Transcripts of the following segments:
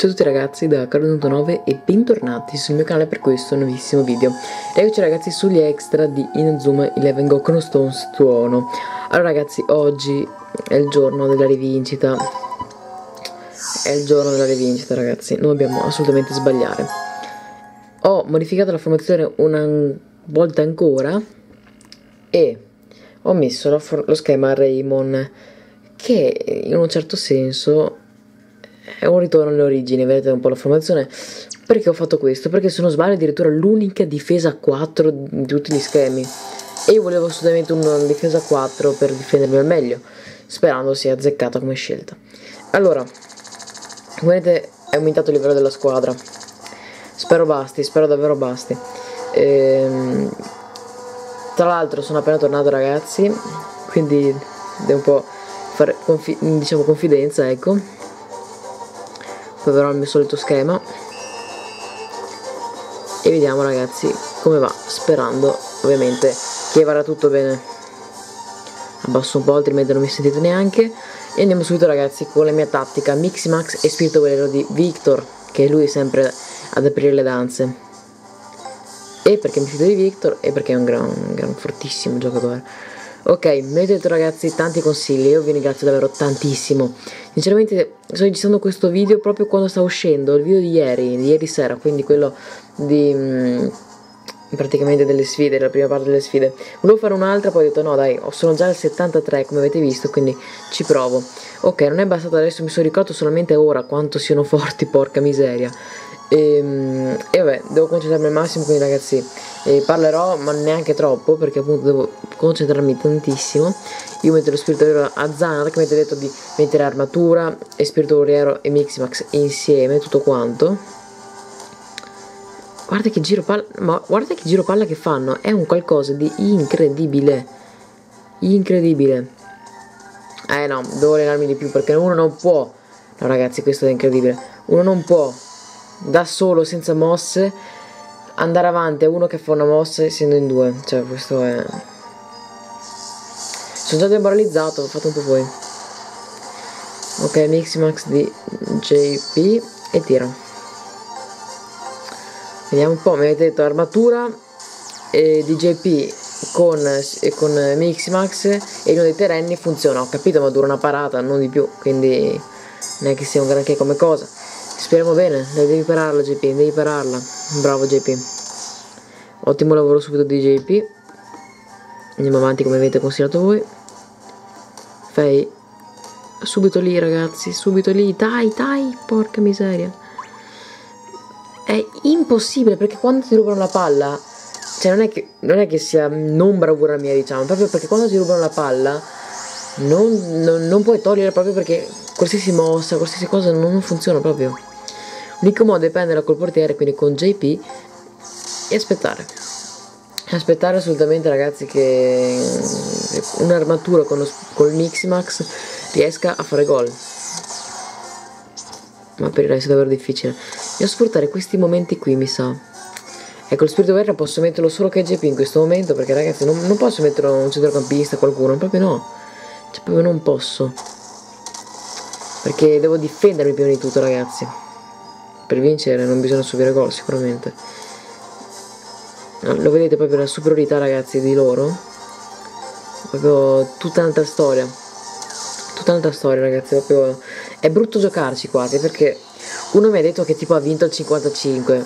Ciao a tutti ragazzi da Carlo.9 e bentornati sul mio canale per questo nuovissimo video. Eccoci ragazzi sugli extra di Inazuma Eleven Go Chrono Stone Tuono. Allora ragazzi, oggi è il giorno della rivincita. È il giorno della rivincita ragazzi, non dobbiamo assolutamente sbagliare. Ho modificato la formazione una volta ancora e ho messo lo schema Raimon, che in un certo senso è un ritorno alle origini. Vedete un po' la formazione, perché ho fatto questo, perché se non sbaglio addirittura l'unica difesa 4 di tutti gli schemi e io volevo assolutamente una difesa 4 per difendermi al meglio, sperando sia azzeccata come scelta. Allora come vedete è aumentato il livello della squadra, spero basti, spero davvero basti. Tra l'altro sono appena tornato ragazzi, quindi devo un po' fare confidenza, ecco. Proverò il mio solito schema e vediamo ragazzi come va, sperando ovviamente che vada tutto bene. Abbasso un po', altrimenti non mi sentite neanche, e andiamo subito ragazzi con la mia tattica Mixi Max e spirito guerriero di Victor, che è lui sempre ad aprire le danze. E perché mi fido di Victor? E perché è un fortissimo giocatore. Ok, mi avete detto ragazzi tanti consigli, io vi ringrazio davvero tantissimo. Sinceramente sto registrando questo video proprio quando sta uscendo il video di ieri sera, quindi quello di praticamente delle sfide, la prima parte delle sfide. Volevo fare un'altra, poi ho detto no dai, sono già al 73 come avete visto, quindi ci provo. Ok, non è bastato, adesso mi sono ricordato solamente ora quanto siano forti, porca miseria. E vabbè, devo concentrarmi al massimo, quindi ragazzi parlerò ma neanche troppo, perché appunto devo concentrarmi tantissimo. Io metto lo spirito guerriero a Zanark, mi avete detto di mettere armatura e spirito guerriero e Miximax insieme, tutto quanto. Guarda che giro palla, ma guarda che giro palla che fanno, è un qualcosa di incredibile, incredibile. No, devo allenarmi di più, perché uno non può, no ragazzi questo è incredibile, uno non può da solo senza mosse andare avanti a uno che fa una mossa essendo in due, cioè questo è... sono già demoralizzato, fate un po' voi. Ok, Miximax di JP e tiro. Vediamo un po', mi avete detto armatura di JP con Miximax e uno dei terreni funziona, ho capito, ma dura una parata, non di più, quindi non è che sia un granché come cosa. Speriamo bene, devi pararla JP, devi pararla. Bravo JP. Ottimo lavoro subito di JP. Andiamo avanti come avete consigliato voi. Fai subito lì ragazzi, subito lì. Dai, dai, porca miseria. È impossibile, perché quando ti rubano la palla, cioè non è che sia non bravura mia, diciamo, proprio perché quando ti rubano la palla non puoi togliere, proprio perché qualsiasi mossa, qualsiasi cosa non funziona proprio. L'unico modo è prenderla col portiere, quindi con JP, e aspettare. Aspettare assolutamente ragazzi che un'armatura con il Miximax riesca a fare gol. Ma per il resto è davvero difficile. Devo sfruttare questi momenti qui mi sa. Ecco, lo spirito guerra posso metterlo solo che JP in questo momento, perché ragazzi non posso mettere un centrocampista, qualcuno, proprio no. Cioè proprio non posso, perché devo difendermi prima di tutto ragazzi. Per vincere non bisogna subire gol sicuramente. Lo vedete proprio la superiorità ragazzi di loro? Proprio tutta un'altra storia. Tutta un'altra storia ragazzi, proprio è brutto giocarci quasi, perché uno mi ha detto che tipo ha vinto il 55.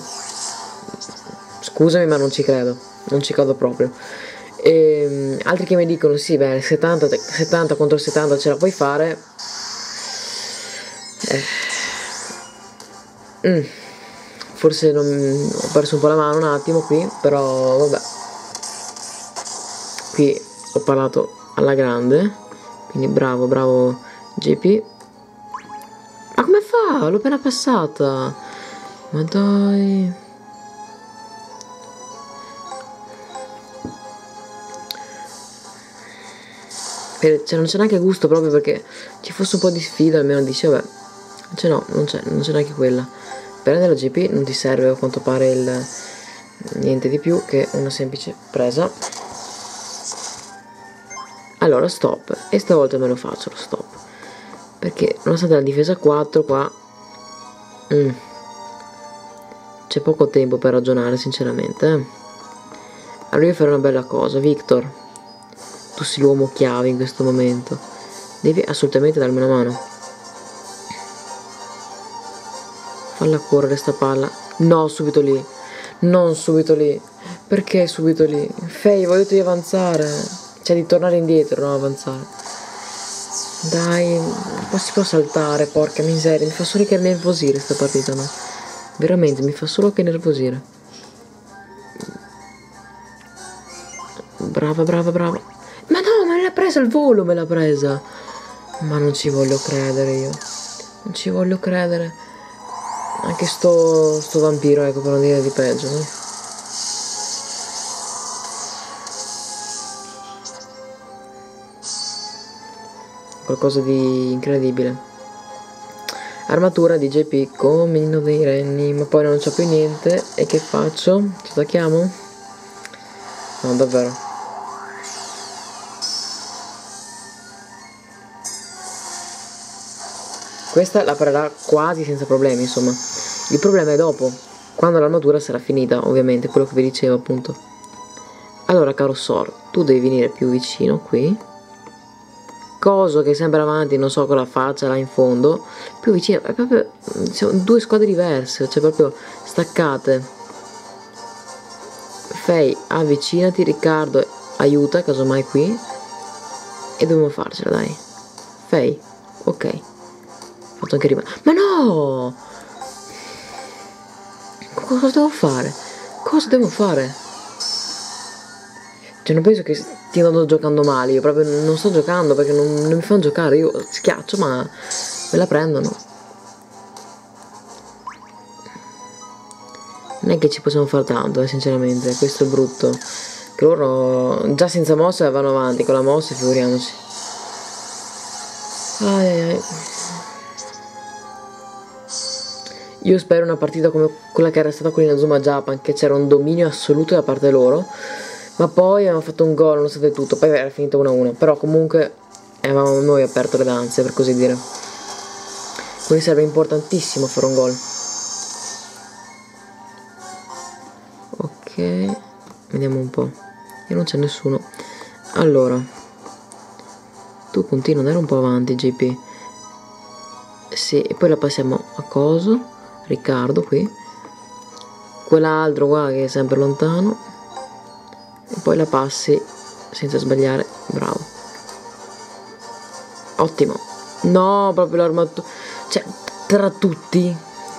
Scusami ma non ci credo, non ci credo proprio. E altri che mi dicono sì, beh 70 contro 70 ce la puoi fare. Forse ho perso un po' la mano un attimo qui, però vabbè, qui ho parlato alla grande, quindi bravo, bravo JP. Ma come fa? L'ho appena passata, ma dai. Cioè non c'è neanche gusto, proprio perché ci fosse un po' di sfida almeno, dice vabbè. Cioè no, non c'è neanche quella. Prendere la GP non ti serve a quanto pare niente di più che una semplice presa. Allora stop, e stavolta me lo faccio lo stop, perché nonostante la difesa 4 qua C'è poco tempo per ragionare, sinceramente. Allora io farei una bella cosa, Victor. Tu sei l'uomo chiave in questo momento. Devi assolutamente darmi una mano. Falla correre sta palla. No, subito lì. Non subito lì. Perché subito lì? Fei, voglio di avanzare. Cioè di tornare indietro, non avanzare. Dai, poi si può saltare, porca miseria. Mi fa solo che nervosire sta partita, no? Veramente, mi fa solo che nervosire. Brava, brava, brava. Ma no, me l'ha presa al volo, me l'ha presa. Ma non ci voglio credere io. Non ci voglio credere. Anche sto vampiro, ecco, per non dire di peggio, no? Qualcosa di incredibile. Armatura di JP, comino dei renni, ma poi non c'è più niente. E che faccio? Ci attacchiamo? No, davvero. Questa la parerà quasi senza problemi, insomma. Il problema è dopo, quando l'armatura sarà finita, ovviamente, quello che vi dicevo, appunto. Allora, caro Sor, tu devi venire più vicino qui. Coso che sembra avanti, non so, con la faccia là in fondo, più vicino, è proprio, sono due squadre diverse, cioè proprio staccate. Fei, avvicinati, Riccardo aiuta, casomai qui, e dobbiamo farcela, dai. Fei, ok, fatto anche rima. Ma no! Cosa devo fare? Cosa devo fare? Cioè non penso che stiano giocando male, io proprio non sto giocando perché non mi fanno giocare, io schiaccio ma me la prendono. Non è che ci possiamo fare tanto, sinceramente, questo è brutto. Che loro già senza mossa vanno avanti, con la mossa figuriamoci. Ai, ai. Io spero una partita come quella che era stata con Inazuma Japan, che c'era un dominio assoluto da parte loro. Ma poi abbiamo fatto un gol, nonostante tutto, poi era finito 1-1, però comunque avevamo noi aperto le danze, per così dire. Quindi sarebbe importantissimo fare un gol. Ok, vediamo un po'. E non c'è nessuno. Allora, tu continua ad andare un po' avanti, JP. Sì, e poi la passiamo a coso, Riccardo qui. Quell'altro qua che è sempre lontano. E poi la passi senza sbagliare, bravo. Ottimo. No, proprio l'armatura. Cioè, tra tutti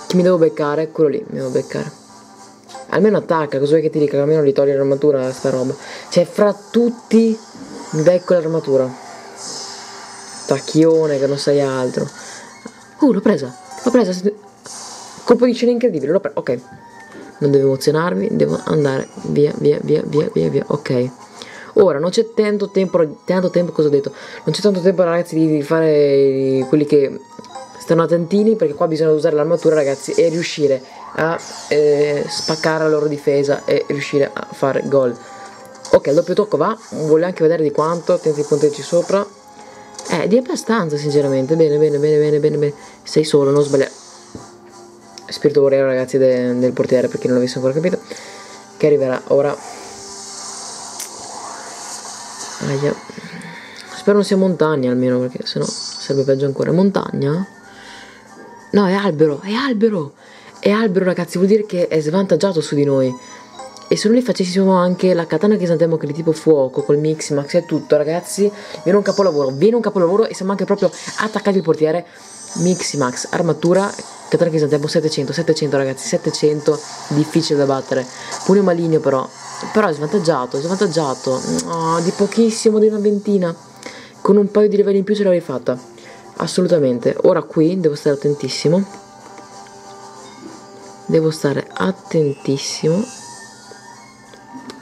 chi mi devo beccare, quello lì mi devo beccare. Almeno attacca, cos'è che ti dica? Almeno li togli l'armatura, sta roba. Cioè, fra tutti mi becco l'armatura. Tacchione, che non sai altro. L'ho presa, l'ho presa. Colpo di scena incredibile, l'ho presa, ok. Non devo emozionarmi, devo andare via, via, via, via, via, via, ok. Ora, non c'è tanto tempo, cosa ho detto? Non c'è tanto tempo, ragazzi, di fare quelli che stanno attentini, perché qua bisogna usare l'armatura, ragazzi, e riuscire a spaccare la loro difesa e riuscire a fare gol. Ok, il doppio tocco va, voglio anche vedere di quanto, tenti i punteggi sopra. Di abbastanza, sinceramente, bene, bene, bene, bene, bene, bene. Sei solo, non sbagliare. Spirito guerriero, ragazzi, del portiere, per chi non l'avesse ancora capito, che arriverà ora. Aia. Spero non sia montagna almeno, perché sennò sarebbe peggio ancora. Montagna? No, è albero, è albero, è albero, ragazzi, vuol dire che è svantaggiato su di noi. E se noi facessimo anche la katana che esantiamo, che è di tipo fuoco, col Mixi Max e tutto, ragazzi, viene un capolavoro e siamo anche proprio attaccati al portiere. Mixi Max, armatura, katana che esantiamo, 700, ragazzi, 700, difficile da battere. Pugno maligno però è svantaggiato, oh, di pochissimo, di una ventina. Con un paio di livelli in più ce l'avrei fatta, assolutamente. Ora qui devo stare attentissimo.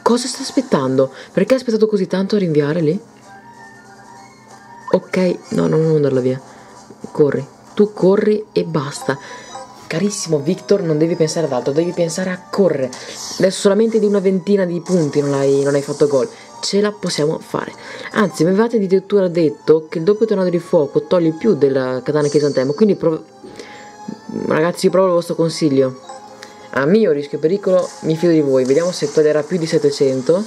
Cosa sta aspettando? Perché ha aspettato così tanto a rinviare lì? Ok, no, non andarla via. Corri, tu corri e basta. Carissimo Victor, non devi pensare ad altro, devi pensare a correre. Adesso solamente di una ventina di punti non hai fatto gol. Ce la possiamo fare. Anzi, mi avevate addirittura detto che il doppio tornado di fuoco toglie più della katana che esantemo, quindi Ragazzi, provo il vostro consiglio. A mio rischio e pericolo mi fido di voi. Vediamo se toglierà più di 700.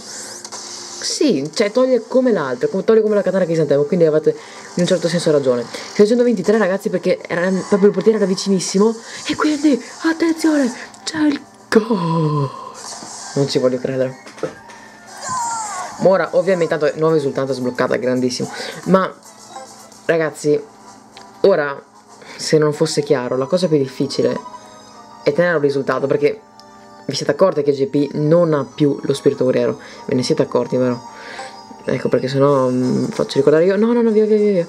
Sì, cioè toglie come l'altra, toglie come la katana che esantiamo, quindi avete in un certo senso ragione. 623 ragazzi, perché era, proprio il portiere era vicinissimo. E quindi, attenzione, c'è il gol. Non ci voglio credere. Ora, ovviamente, tanto nuova risultata sbloccata, grandissimo. Ma, ragazzi, ora, se non fosse chiaro, la cosa più difficile è tenere un risultato, perché vi siete accorti che JP non ha più lo spirito guerriero? Ve ne siete accorti, vero? Ecco perché sennò faccio ricordare io. No, no, no, via, via, via.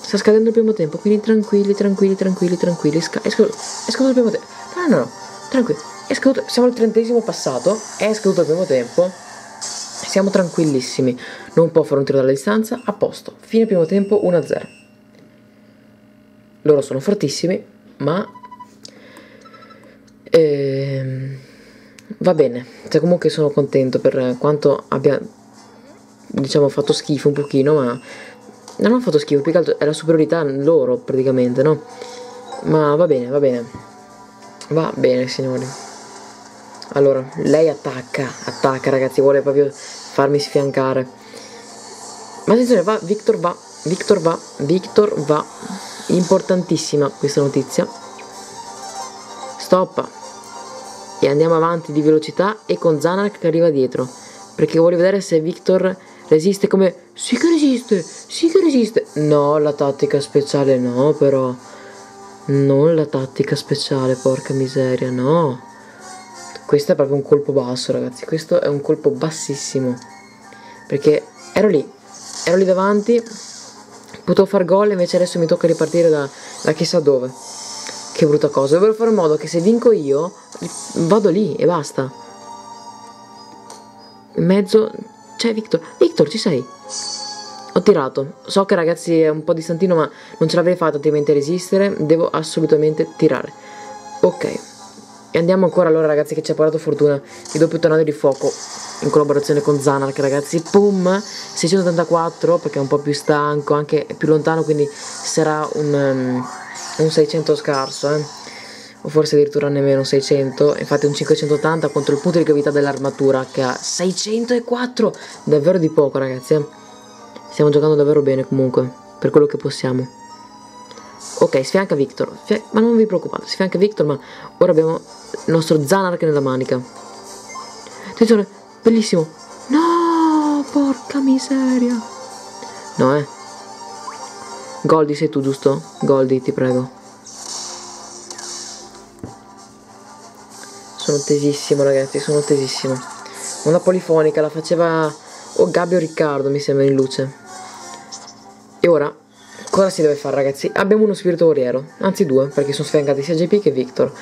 Sta scadendo il primo tempo, quindi tranquilli, tranquilli, tranquilli, tranquilli. È scaduto il primo tempo. No, no, no, tranquilli. È scaduto, siamo al 30° passato. È scaduto il primo tempo. Siamo tranquillissimi. Non può fare un tiro dalla distanza. A posto. Fine primo tempo, 1-0. Loro sono fortissimi, ma... va bene, cioè comunque sono contento per quanto abbia, diciamo, fatto schifo un pochino, ma non ho fatto schifo, più che altro è la superiorità loro praticamente, no? Ma va bene, va bene, va bene signori. Allora, lei attacca, attacca ragazzi, vuole proprio farmi sfiancare. Ma attenzione, va, Victor va, Victor va, Victor va. Importantissima questa notizia. Stoppa. E andiamo avanti di velocità e con Zanark che arriva dietro, perché voglio vedere se Victor resiste come... Sì che resiste, sì che resiste. No, la tattica speciale no, però. Non la tattica speciale, porca miseria, no. Questo è proprio un colpo basso ragazzi, questo è un colpo bassissimo. Perché ero lì davanti, potevo far gol, invece adesso mi tocca ripartire da chissà dove. Che brutta cosa, dovrò fare in modo che se vinco io vado lì e basta. In mezzo c'è Victor. Victor, ci sei? Ho tirato. So che ragazzi è un po' distantino, ma non ce l'avrei fatta altrimenti a resistere. Devo assolutamente tirare. Ok. E andiamo ancora allora ragazzi, che ci ha portato fortuna il doppio tornado di fuoco in collaborazione con Zanark ragazzi. Pum, 684, perché è un po' più stanco, anche più lontano, quindi sarà un 600 scarso, o forse addirittura nemmeno 600, infatti un 580 contro il punto di gravità dell'armatura che ha 604, davvero di poco ragazzi, stiamo giocando davvero bene comunque, per quello che possiamo. Ok, sfianca Victor, ma non vi preoccupate, sfianca Victor, ma ora abbiamo il nostro Zanark nella manica. Attenzione, bellissimo, no, porca miseria, no Goldie sei tu giusto? Goldie ti prego. Sono tesissimo ragazzi, sono tesissimo. Una polifonica la faceva o Gabi o Riccardo mi sembra in luce. E ora cosa si deve fare ragazzi? Abbiamo uno spirito guerriero, anzi due, perché sono sfiancati sia JP che Victor.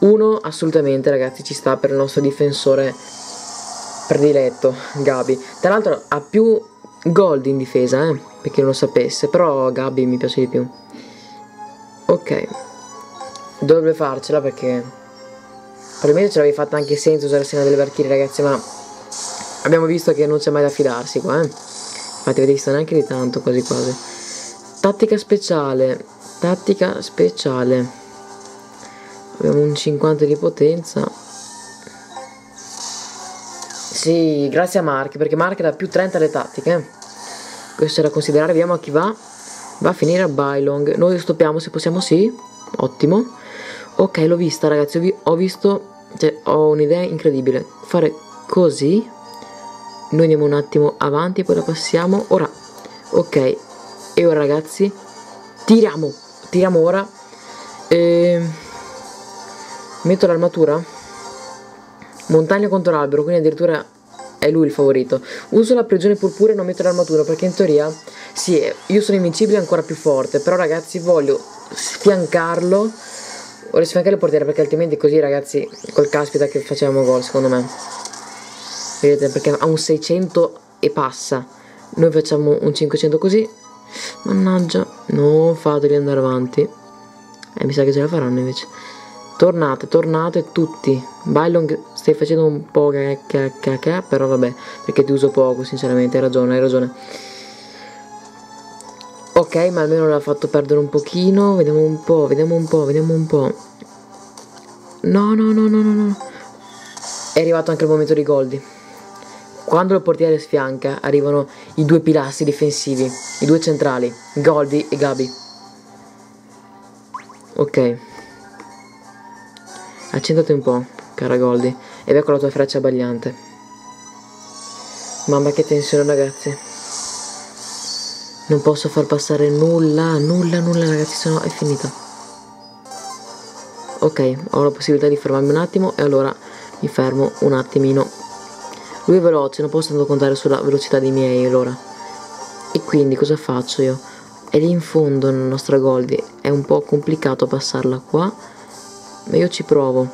Uno assolutamente ragazzi ci sta per il nostro difensore prediletto Gabi. Tra l'altro ha più Gold in difesa, per chi non lo sapesse, però Gabi mi piace di più. Ok, dovrebbe farcela, perché probabilmente ce l'avevi fatta anche senza usare la sena delle barchine ragazzi, ma abbiamo visto che non c'è mai da fidarsi qua, infatti avete visto neanche di tanto, quasi quasi. Tattica speciale, tattica speciale, abbiamo un 50 di potenza. Sì, grazie a Mark, perché Mark era più 30 alle tattiche. Questo è da considerare, vediamo a chi va. Va a finire a Bailong. Noi stoppiamo se possiamo, sì. Ottimo. Ok, l'ho vista ragazzi, ho visto, cioè ho un'idea incredibile. Fare così. Noi andiamo un attimo avanti, poi la passiamo. Ora, ok. E ora ragazzi, tiriamo. Tiriamo ora. Metto l'armatura. Montagna contro l'albero, quindi addirittura è lui il favorito. Uso la prigione purpura e non metto l'armatura, perché in teoria sì, io sono invincibile ancora più forte, però ragazzi voglio sfiancarlo, voglio sfiancare il portiere, perché altrimenti così ragazzi col caspita che facevamo gol secondo me. Vedete, perché ha un 600 e passa, noi facciamo un 500 così. Mannaggia, non fateli andare avanti. Mi sa che ce la faranno invece. Tornate, tornate tutti. Bailong stai facendo un po' però vabbè, perché ti uso poco sinceramente, hai ragione, hai ragione. Ok, ma almeno l'ha fatto perdere un pochino. Vediamo un po', vediamo un po', vediamo un po'. No, no, no, no, no, no. È arrivato anche il momento di Goldie. Quando il portiere sfianca, arrivano i due pilastri difensivi, i due centrali, Goldie e Gabi. Ok. Accendati un po', cara Goldie, ed ecco la tua freccia abbagliante. Mamma, che tensione, ragazzi. Non posso far passare nulla, nulla, nulla, ragazzi, sennò è finita. Ok, ho la possibilità di fermarmi un attimo e allora mi fermo un attimino. Lui è veloce, non posso tanto contare sulla velocità dei miei, allora. E quindi cosa faccio io? È lì in fondo la nostra Goldie, è un po' complicato passarla qua, ma io ci provo.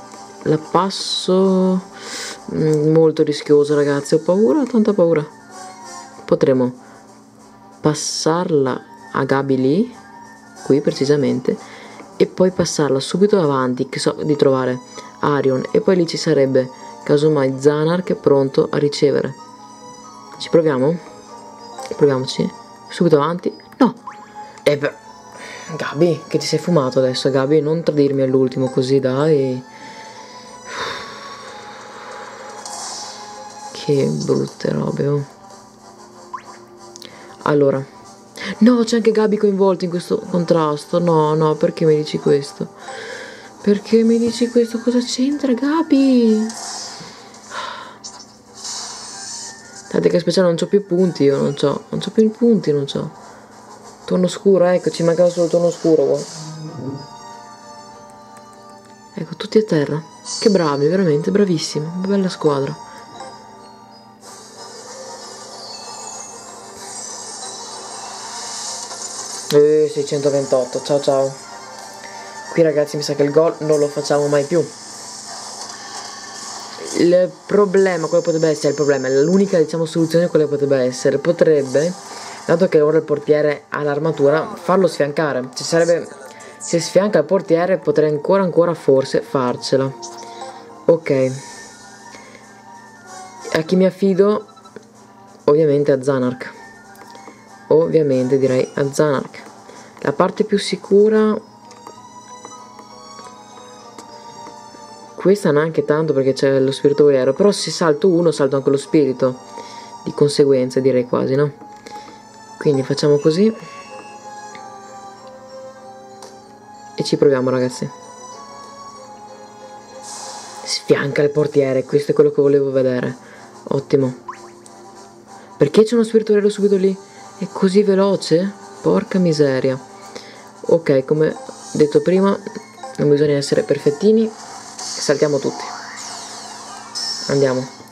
La passo... molto rischioso, ragazzi, ho paura, ho tanta paura. Potremmo passarla a Gabi lì, qui precisamente, e poi passarla subito davanti, che so di trovare Arion, e poi lì ci sarebbe casomai Zanark pronto a ricevere. Ci proviamo? Proviamoci. Subito avanti. No. E beh, Gabi, che ti sei fumato adesso, Gabi, non tradirmi all'ultimo così, dai. Che brutte robe, oh. Allora, no, c'è anche Gabi coinvolto in questo contrasto. No, no, perché mi dici questo? Perché mi dici questo? Cosa c'entra, Gabi? Tanto che speciale non c'ho più punti, io non c'ho più punti, non c'ho. Tuono scuro, ecco, ci mancava solo tuono scuro qua. Ecco, tutti a terra. Che bravi, veramente, bravissimi. Bella squadra. E 628, ciao ciao. Qui ragazzi mi sa che il gol non lo facciamo mai più. Il problema, quale potrebbe essere il problema? L'unica, diciamo, soluzione quale potrebbe essere? Potrebbe, dato che ora il portiere ha l'armatura, farlo sfiancare. Ci sarebbe, se sfianca il portiere potrei ancora forse farcela. Ok. A chi mi affido? Ovviamente a Zanark. Ovviamente direi a Zanark. La parte più sicura... Questa neanche tanto perché c'è lo spirito guerriero. Però se salto uno salto anche lo spirito. Di conseguenza direi quasi, no? Quindi facciamo così. E ci proviamo, ragazzi. Sfianca il portiere. Questo è quello che volevo vedere. Ottimo. Perché c'è uno spirito guerriero subito lì? È così veloce? Porca miseria. Ok, come detto prima, non bisogna essere perfettini. Saltiamo tutti. Andiamo.